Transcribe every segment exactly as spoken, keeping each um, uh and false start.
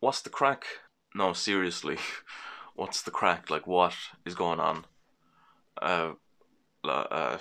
What's the crack? No, seriously. What's the crack? Like, what is going on? Uh, uh,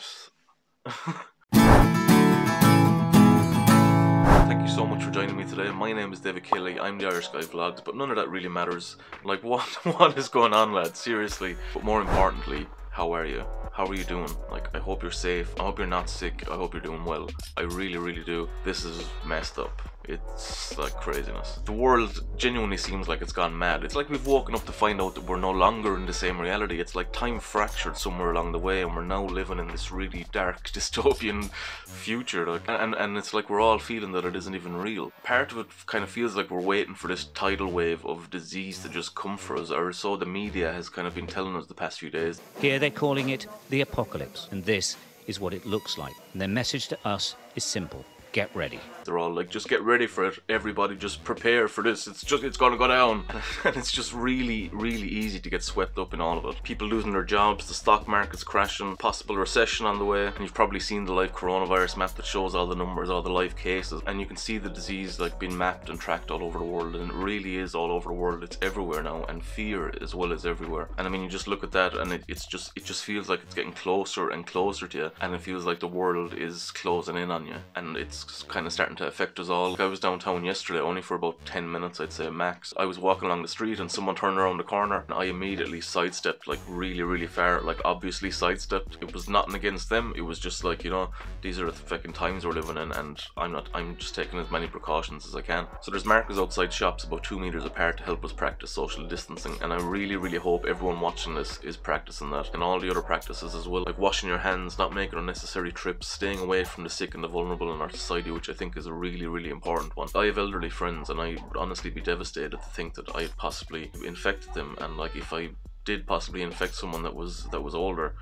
Thank you so much for joining me today. My name is David Kelly. I'm the Irish Guy Vlogs, but none of that really matters. Like, what, what is going on, lads? Seriously. But more importantly, how are you? How are you doing? Like, I hope you're safe. I hope you're not sick. I hope you're doing well. I really, really do. This is messed up. It's like craziness. The world genuinely seems like it's gone mad. It's like we've woken up to find out that we're no longer in the same reality. It's like time fractured somewhere along the way and we're now living in this really dark dystopian future. Like, and, and it's like we're all feeling that it isn't even real. Part of it kind of feels like we're waiting for this tidal wave of disease to just come for us, or so the media has kind of been telling us the past few days. Here they're calling it the apocalypse, and this is what it looks like. And their message to us is simple: get ready. They're all like, just get ready for it, everybody, just prepare for this, it's just, it's gonna go down. And it's just really, really easy to get swept up in all of it. People losing their jobs, the stock market's crashing, possible recession on the way, and you've probably seen the live coronavirus map that shows all the numbers, all the live cases, and you can see the disease like being mapped and tracked all over the world, and it really is all over the world. It's everywhere now, and fear as well is everywhere. And I mean, you just look at that and it, it's just, it just feels like it's getting closer and closer to you, and it feels like the world is closing in on you, and it's It's kind of starting to affect us all. Like, I was downtown yesterday, only for about ten minutes, I'd say, max. I was walking along the street and someone turned around the corner and I immediately sidestepped, like really, really far, like obviously sidestepped. It was nothing against them. It was just like, you know, these are the fucking times we're living in, and I'm not, I'm just taking as many precautions as I can. So there's markers outside shops about two meters apart to help us practice social distancing, and I really, really hope everyone watching this is practicing that, and all the other practices as well, like washing your hands, not making unnecessary trips, staying away from the sick and the vulnerable in our society, which I think is a really, really important one. I have elderly friends and I would honestly be devastated to think that I had possibly infected them, and like if I did possibly infect someone that was that was older,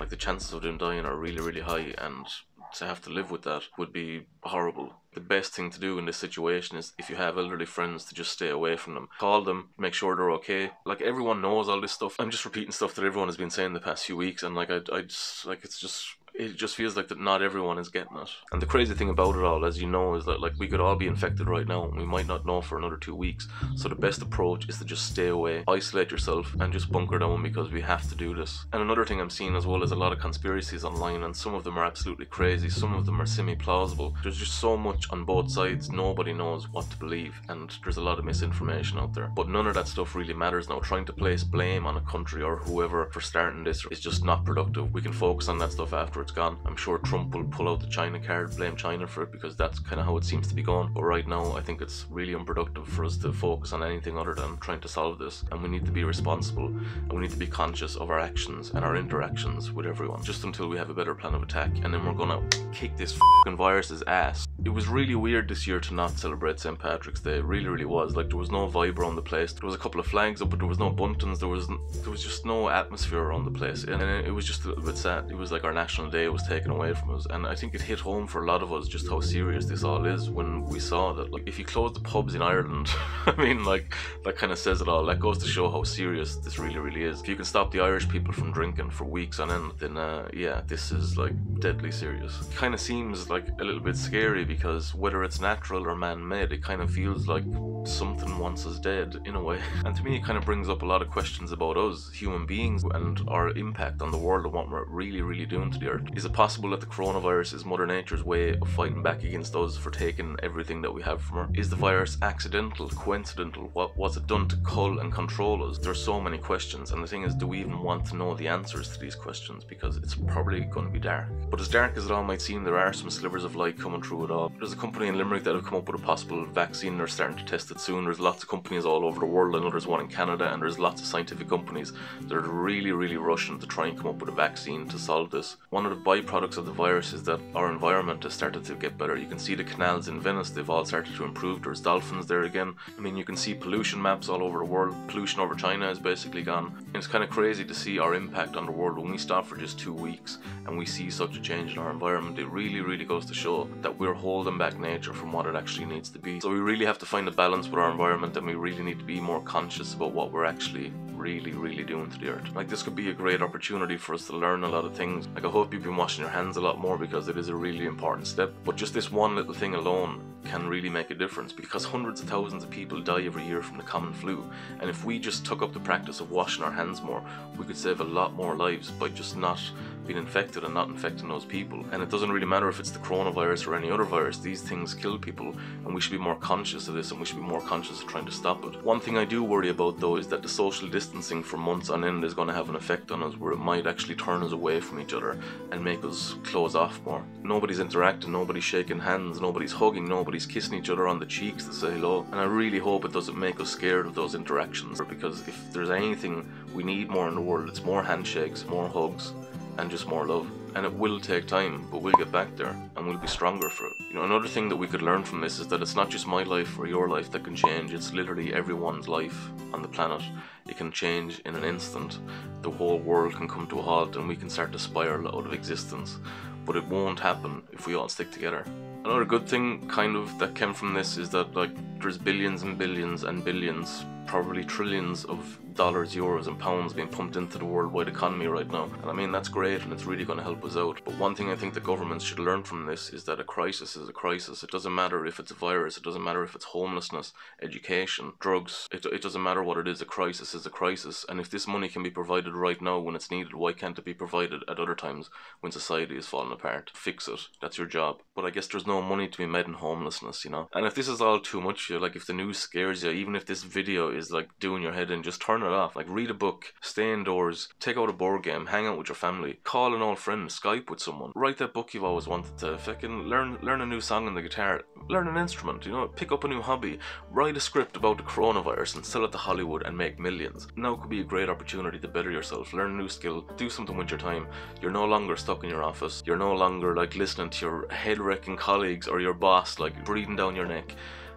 like the chances of them dying are really, really high, and to have to live with that would be horrible. The best thing to do in this situation is, if you have elderly friends, to just stay away from them. Call them, make sure they're okay. Like, everyone knows all this stuff. I'm just repeating stuff that everyone has been saying the past few weeks, and like I, I just, like it's just, it just feels like that not everyone is getting it. And the crazy thing about it all, as you know, is that like we could all be infected right now and we might not know for another two weeks. So the best approach is to just stay away, isolate yourself, and just bunker down, because we have to do this. And another thing I'm seeing as well is a lot of conspiracies online, and some of them are absolutely crazy, some of them are semi-plausible. There's just so much on both sides, nobody knows what to believe, and there's a lot of misinformation out there. But none of that stuff really matters now. Trying to place blame on a country or whoever for starting this is just not productive. We can focus on that stuff after it's gone. I'm sure Trump will pull out the China card, blame China for it, because that's kind of how it seems to be going. But right now, I think it's really unproductive for us to focus on anything other than trying to solve this. And we need to be responsible, and we need to be conscious of our actions and our interactions with everyone, just until we have a better plan of attack, and then we're gonna kick this fucking virus's ass. It was really weird this year to not celebrate Saint Patrick's Day. It really, really was. Like, there was no vibe around the place. There was a couple of flags up, but there was no buntings. There was, there was just no atmosphere around the place, and it was just a little bit sad. It was like our national day was taken away from us, and I think it hit home for a lot of us just how serious this all is when we saw that. Like, if you close the pubs in Ireland, I mean, like, that kind of says it all. That goes to show how serious this really, really is. If you can stop the Irish people from drinking for weeks on end, then uh, yeah, this is like deadly serious. It kind of seems like a little bit scary, because whether it's natural or man-made, it kind of feels like something wants us dead in a way. And to me, it kind of brings up a lot of questions about us human beings and our impact on the world and what we're really, really doing to the earth. Is it possible that the coronavirus is Mother Nature's way of fighting back against us for taking everything that we have from her? Is the virus accidental, coincidental? What was it done to cull and control us? There's so many questions, and the thing is, do we even want to know the answers to these questions? Because it's probably going to be dark. But as dark as it all might seem, there are some slivers of light coming through it all. There's a company in Limerick that have come up with a possible vaccine. They're starting to test it soon. There's lots of companies all over the world. I know there's one in Canada, and there's lots of scientific companies that are really, really rushing to try and come up with a vaccine to solve this. One of the byproducts of the virus is that our environment has started to get better. You can see the canals in Venice, they've all started to improve. There's dolphins there again. I mean, you can see pollution maps all over the world. Pollution over China is basically gone. And it's kind of crazy to see our impact on the world when we stop for just two weeks and we see such a change in our environment. It really, really goes to show that we're holding back nature from what it actually needs to be. So we really have to find a balance with our environment, and we really need to be more conscious about what we're actually really really doing to the earth. Like, this could be a great opportunity for us to learn a lot of things. Like, I hope you've been washing your hands a lot more, because it is a really important step, but just this one little thing alone can really make a difference, because hundreds of thousands of people die every year from the common flu, and if we just took up the practice of washing our hands more, we could save a lot more lives by just not being infected and not infecting those people. And it doesn't really matter if it's the coronavirus or any other virus, these things kill people, and we should be more conscious of this, and we should be more conscious of trying to stop it. One thing I do worry about though is that the social distancing for months on end is going to have an effect on us, where it might actually turn us away from each other and make us close off more. Nobody's interacting, nobody's shaking hands, nobody's hugging, nobody's kissing each other on the cheeks to say hello, and I really hope it doesn't make us scared of those interactions, because if there's anything we need more in the world, it's more handshakes, more hugs, and just more love. And it will take time, but we'll get back there, and we'll be stronger for it. You know, another thing that we could learn from this is that it's not just my life or your life that can change, it's literally everyone's life on the planet. It can change in an instant. The whole world can come to a halt, and we can start to spiral out of existence. But it won't happen if we all stick together. Another good thing kind of that came from this is that, like, there's billions and billions and billions, probably trillions of dollars, euros and pounds being pumped into the worldwide economy right now. And I mean, that's great, and it's really going to help us out. But one thing I think the governments should learn from this is that a crisis is a crisis. It doesn't matter if it's a virus, it doesn't matter if it's homelessness, education, drugs, it, it doesn't matter what it is, a crisis is a crisis. And if this money can be provided right now when it's needed, why can't it be provided at other times when society is falling apart? Fix it, that's your job. But I guess there's no money to be made in homelessness, you know? And if this is all too much for you, like if the news scares you, even if this video is like doing your head in, just turn it off. Like, read a book, stay indoors, take out a board game, hang out with your family, call an old friend, Skype with someone, write that book you've always wanted to, fucking learn learn a new song on the guitar, learn an instrument, you know, pick up a new hobby, write a script about the coronavirus and sell it to Hollywood and make millions. Now could be a great opportunity to better yourself, learn a new skill, do something with your time. You're no longer stuck in your office, you're no longer like listening to your head-wrecking colleagues or your boss like breathing down your neck.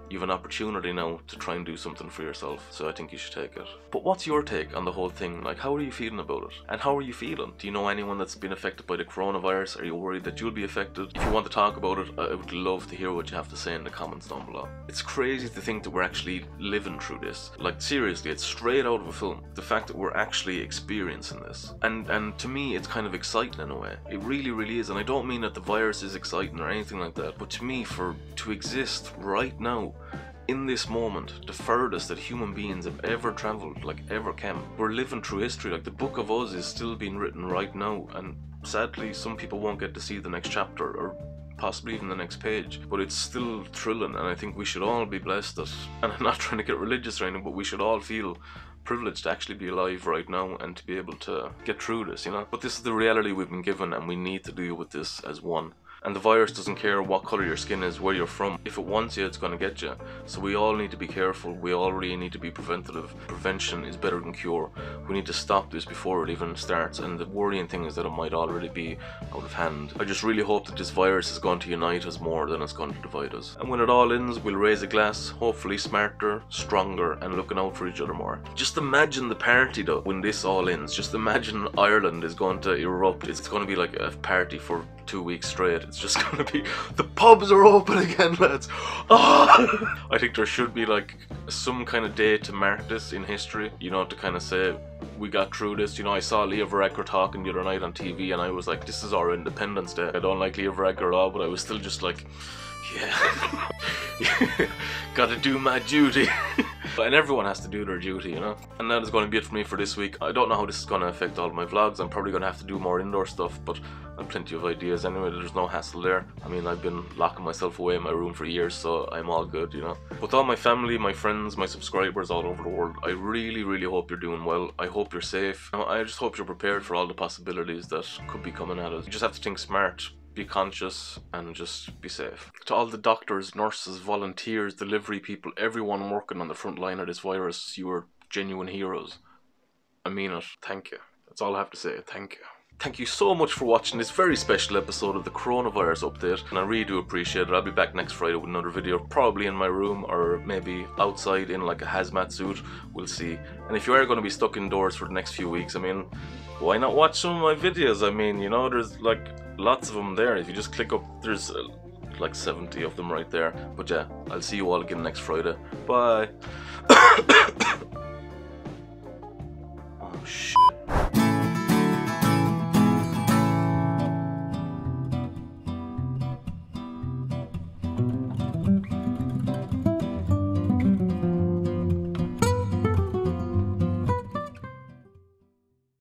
You have an opportunity now to try and do something for yourself, so I think you should take it. But what's your take on the whole thing? Like, how are you feeling about it? And how are you feeling? Do you know anyone that's been affected by the coronavirus? Are you worried that you'll be affected? If you want to talk about it, I would love to hear what you have to say in the comments down below. It's crazy to think that we're actually living through this. Like, seriously, it's straight out of a film. The fact that we're actually experiencing this. And, and to me, it's kind of exciting in a way. It really, really is. And I don't mean that the virus is exciting or anything like that. But to me, for to exist right now, in this moment, the furthest that human beings have ever travelled, like ever came. We're living through history, like the book of us is still being written right now, and sadly some people won't get to see the next chapter or possibly even the next page, but it's still thrilling, and I think we should all be blessed that, and I'm not trying to get religious or anything, but we should all feel privileged to actually be alive right now and to be able to get through this, you know? But this is the reality we've been given, and we need to deal with this as one. And the virus doesn't care what colour your skin is, where you're from. If it wants you, it's going to get you. So we all need to be careful, we all really need to be preventative. Prevention is better than cure. We need to stop this before it even starts, and the worrying thing is that it might already be out of hand. I just really hope that this virus is going to unite us more than it's going to divide us. And when it all ends, we'll raise a glass, hopefully smarter, stronger, and looking out for each other more. Just imagine the party though, when this all ends. Just imagine Ireland is going to erupt. It's going to be like a party for two weeks straight. It's just gonna be, the pubs are open again, lads. Oh! I think there should be like some kind of day to mark this in history, you know, to kind of say we got through this. You know, I saw Leo Varadkar talking the other night on T V, and I was like, this is our Independence Day. I don't like Leo Varadkar at all, but I was still just like, yeah, gotta do my duty. And everyone has to do their duty, you know? And that is going to be it for me for this week. I don't know how this is going to affect all of my vlogs. I'm probably going to have to do more indoor stuff, but I've plenty of ideas anyway. There's no hassle there. I mean, I've been locking myself away in my room for years, so I'm all good, you know? With all my family, my friends, my subscribers all over the world, I really, really hope you're doing well. I hope you're safe. I just hope you're prepared for all the possibilities that could be coming at us. You just have to think smart. Be conscious and just be safe. To all the doctors, nurses, volunteers, delivery people, everyone working on the front line of this virus, you are genuine heroes. I mean it. Thank you. That's all I have to say. Thank you. Thank you so much for watching this very special episode of the coronavirus update, and I really do appreciate it. I'll be back next Friday with another video, probably in my room or maybe outside in like a hazmat suit. We'll see. And if you are going to be stuck indoors for the next few weeks, I mean, why not watch some of my videos? I mean, you know, there's like lots of them there. If you just click up, there's like seventy of them right there. But yeah, I'll see you all again next Friday. Bye.